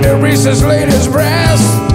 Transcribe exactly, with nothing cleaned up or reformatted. Peter Reese's latest breast.